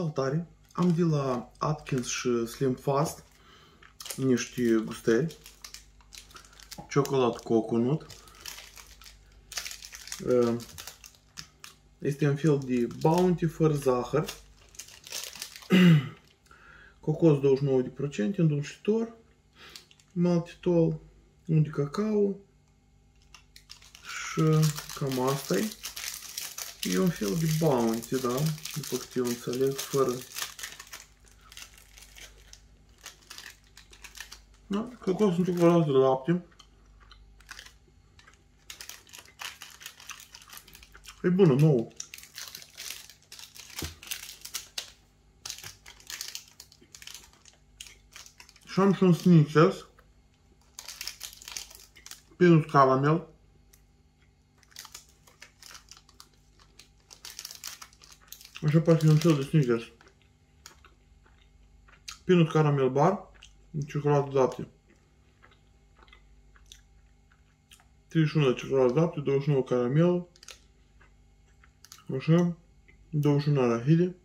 Salutare! Am de la Atkins și Slim Fast niște gustări. Ciocolat coconut. Este un fel de Bounty fără zahăr. Cocos 29%, îndulcitor, maltitol, unt de cacao și cam asta-i. E un fel de Bounty, da? După cât eu înțeleg, fără... Da? Că acolo sunt ciocolată de lapte. E bună, nouă. Și am și un Snickers. Peanut caramel. Așa parcă e un fel de Snickers. Peanut caramel bar. Ciocolată de lapte. 31 de ciocolată de lapte, 29 caramel. Așa. 21 arahide.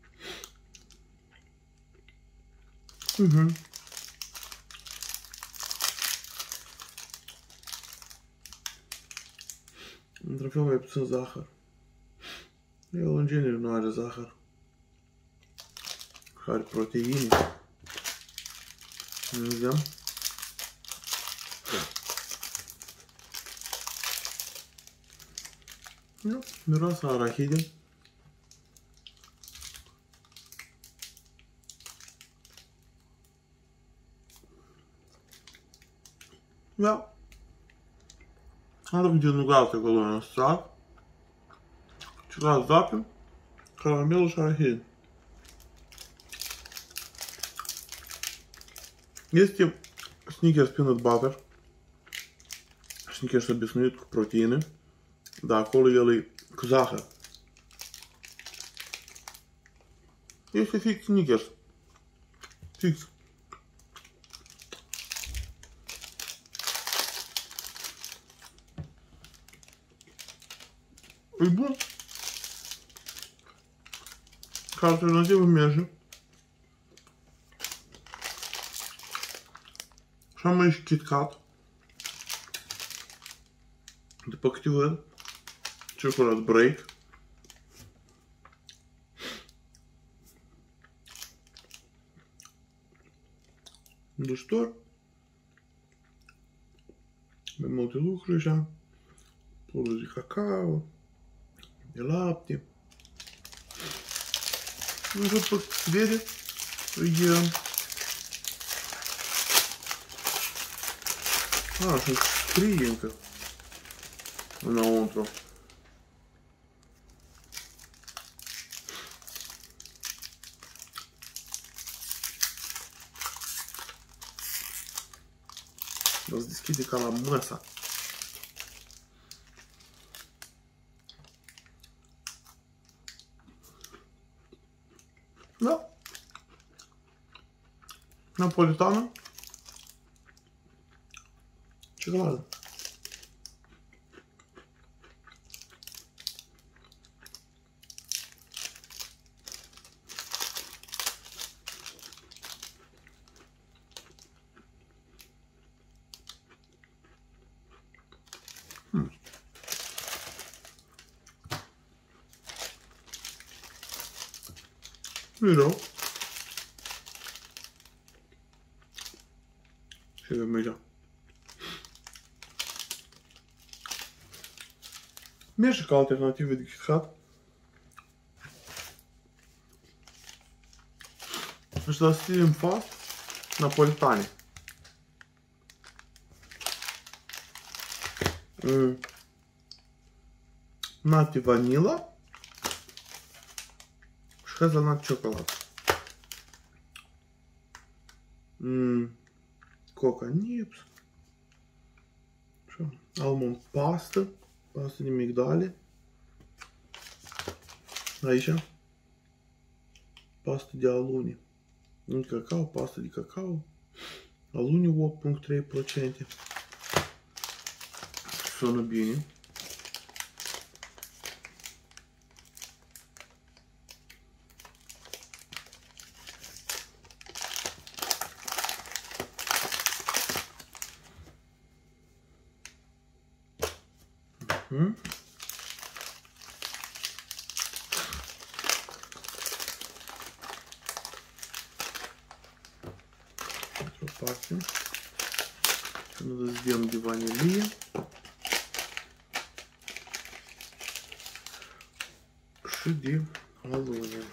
Într-un fel mai puțin zahăr. El în genere nu are zahăr. Are proteine. Nu vedem. Nu, miroase arahide. Da. Am luat de nugață acolo în sac. Ciocolată de lapte, caramel și arahide. Este Snickers peanut butter. Snickers obișnuit cu proteine, dar acolo el e cu zahăr. Este fix Snickers. Fix. E bun. Ca alternativă merge. Și am aici KitKat. După câte văd, Chocolate Break. Îndulcitor. Mai multe lucruri așa. Pulul de cacao, de lapte. Nu știu, după câte vede, e... А, что скриенка на утро. У нас здесь кидикала мясо. Да. Наполитано. Ciocolată. Nu-i rău. Și avem aici. Merge ca alternativă de KitKat. Își la Slim Fast napolitane. Nati vanila și hazelnut ciocolată. Coca-nips. Almond pastă. Pastă de migdale. Aici. Pastă de alune. Unt cacao, pastă de cacao. Alune 8.3%. Sună bine. Hmm? Пахнем. Дождем до ванили. Шиди галоне.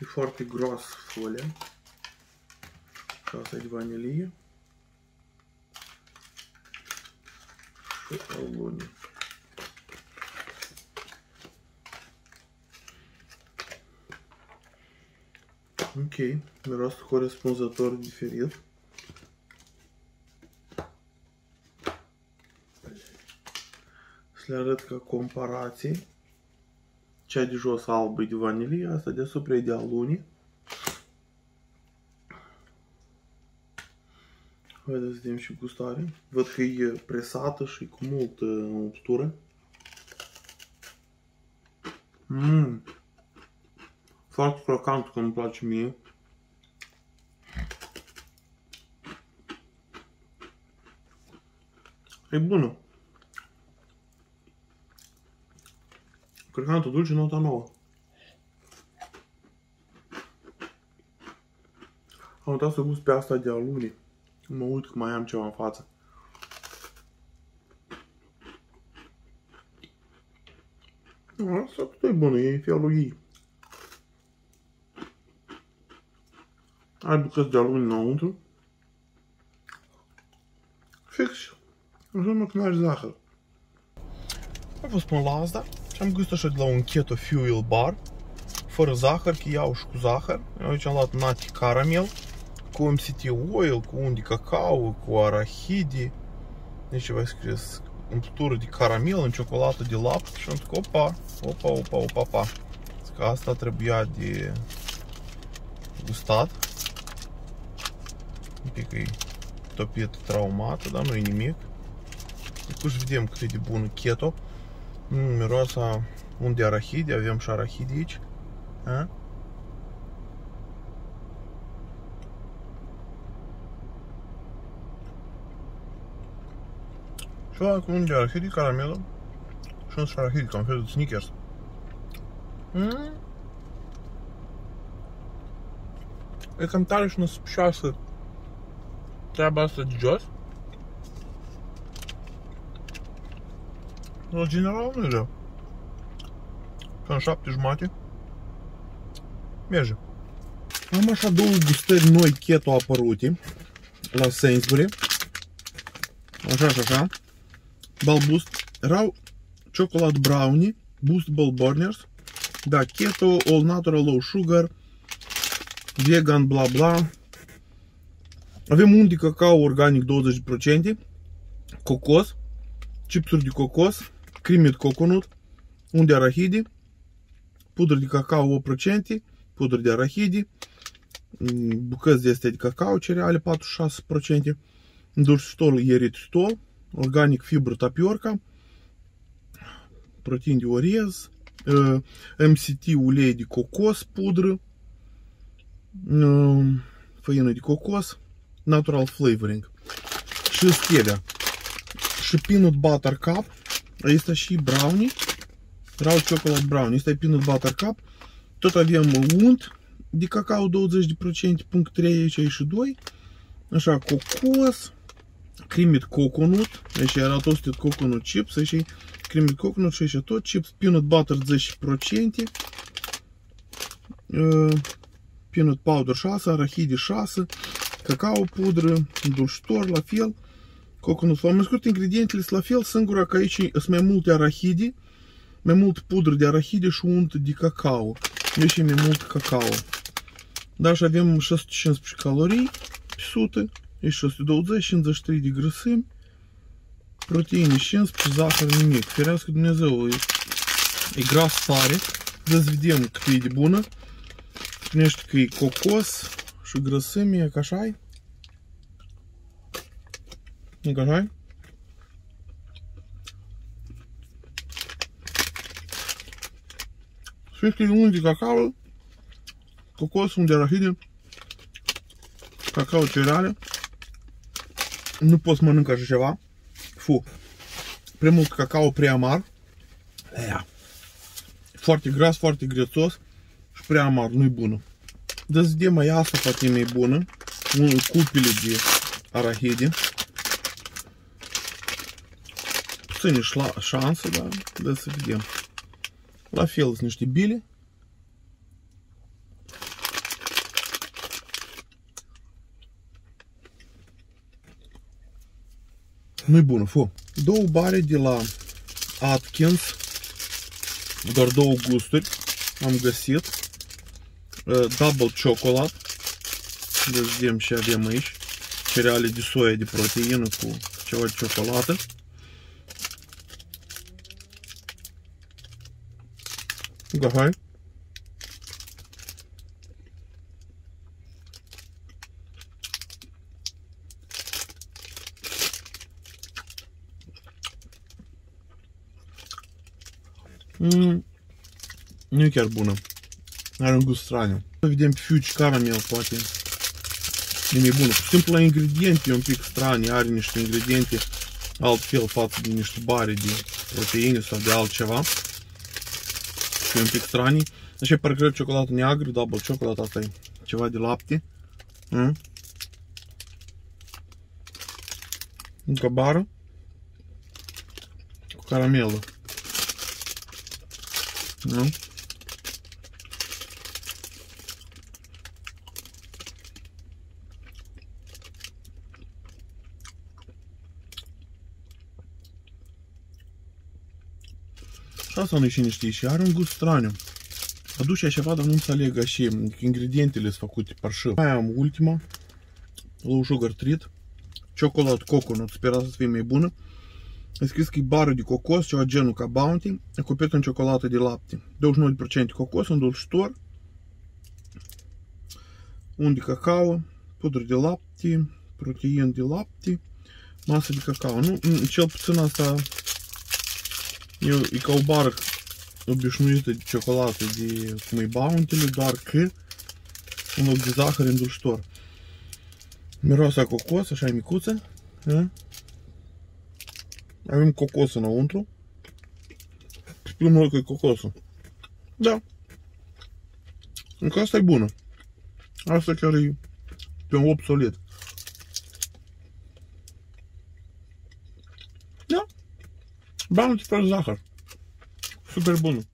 И foarte gros folia. Сейчас от ванили. Alune. Ok, miros corespunzător diferit. Să le arăt ca comparații. Cea de jos albă e de vanilie, asta deasupra e de alune. Haideți să vedem și gustare. Văd că e presată și cu multă obtură. Mmm! Foarte crocant, că îmi place mie. E bună. Crocantul dulce, nota 9. Am uitat să gust pe asta de alune. Mă uit că mai am ceva în față. Asta cât e bună, e fiul ei. Ai bucăți de alune înăuntru. Fix. Înseamnă că n-ai zahăr. Am fost până la asta și am gustat așa de la un Keto Fuel Bar. Fără zahăr, că iau și cu zahăr. Aici am luat nati caramel. Cu MCT oil, cu unt de cacao, cu arahide. Deci ceva scris, umplutură de caramel, în ciocolată de lapte. Și am zis că opa. Zic că asta trebuia de gustat. Un pic e topetă traumată, dar nu e nimic. Deci vedem cât e de bună keto. Miroasa unt de arahide, avem și arahide aici. A? Ceva cu un de arahide, caramelă și un arahide, ca un fel de Snickers. E cam tare și năsăpșoasă treaba asta de jos. În general nu e rău. Ca în 7,5 merge. Am așa două gustări noi keto apărute la Sainsbury. Așa și așa. Boost Raw Chocolate Brownie, Boost Ball Burners, da, keto, all natural, low sugar, vegan, bla bla. Avem unt de cacao organic 20%, cocos, chipsuri de cocos, creamed coconut, unt de arahide, pudră de cacao 8%, pudră de arahide, bucăți de astea de cacao, cereale 46%, îndulcitorul e eritritol, organic fibră tapioca, protein de orez, MCT ulei de cocos, pudră, făină de cocos, natural flavoring și stevia. Și peanut butter cup, asta și brownie, raw chocolate brownie, asta e peanut butter cup. Tot avem unt de cacao 20%, punct 3 aici și 2, așa cocos, creamed coconut, aici era toasted coconut chips, aici creamed coconut și aici tot chips, peanut butter 10%, peanut powder 6, arahide 6, cacao pudră, îndulcitor la fel, coconut flour. Mai scurt, ingredientele sunt la fel, singura că aici sunt mai multe arahide, mai mult pudră de arahide și unt de cacao, deci e mai mult cacao. Dar și avem 615 calorii, 100. E 620, 53 de grăsimi, proteine 15, zahăr nimic. Ferească Dumnezeu, e gras tare. Să vedem cât e de bună. Spunește că e cocos și grăsimea, ca așa-i. E ca așa-i. Spunește că e unt de cacao cocos, unge arahide, cacao, cereale. Nu pot să mănânc așa ceva. Fu. Prea mult cacao, prea amar. Aia. Foarte gras, foarte grețos și prea amar, nu-i bună. Dă-ți de mai asta, Fatima, e bună. Cupile de arahide. Puține șanse, dar dă să vedem. La fel sunt niște bile. Nu-i bună, fu. Două bare de la Atkins. Doar două gusturi am găsit. Double chocolate. Deci vedem ce avem aici. Cereale de soia de proteină cu ceva de ciocolată. Da, hai. Nu e chiar bună. Are un gust straniu. Să vedem Fuge Caramel, poate. Nu e bună. Simplu la ingrediente e un pic strani. Are niște ingrediente altfel față de niște bare de proteine sau de altceva. Și e un pic strani. Așa e parcă ciocolată neagră, double ciocolată, asta e ceva de lapte. Încă bară cu caramelă. Nu? Și asta nu-i și niște și are un gust straniu. Aduce ceva, dar nu înțeleg așa, ingredientele sunt făcute parșă. Mai am ultima, low sugar treat, ciocolată coconut, spera să fie mai bună. Am scris că e bară de cocos, ceva genul ca Bounty, acoperită în ciocolată de lapte. 29% cocos, îndulcitor, unt de cacao, pudră de lapte, protein de lapte, masă de cacao. Nu, cel puțin asta e ca o bară obișnuită de ciocolată, de cum e Bounty-le, doar că în loc de zahăr îndulcitor. Miroasa cocos, așa e micuță. Avem cocos înăuntru. Primul loc e cocosul. Da. Încă asta e bună. Asta chiar e pe un 8 solid. Da. Bounty fără zahăr. Super bună.